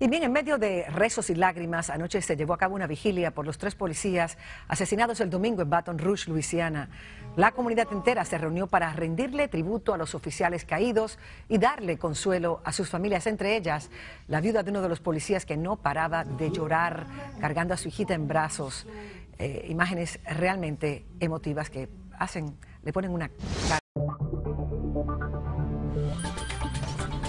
Y bien, en medio de rezos y lágrimas, anoche se llevó a cabo una vigilia por los 3 policías asesinados el domingo en Baton Rouge, Luisiana. La comunidad entera se reunió para rendirle tributo a los oficiales caídos y darle consuelo a sus familias, entre ellas la viuda de uno de los policías que no paraba de llorar, cargando a su hijita en brazos. Imágenes realmente emotivas que le ponen una cara.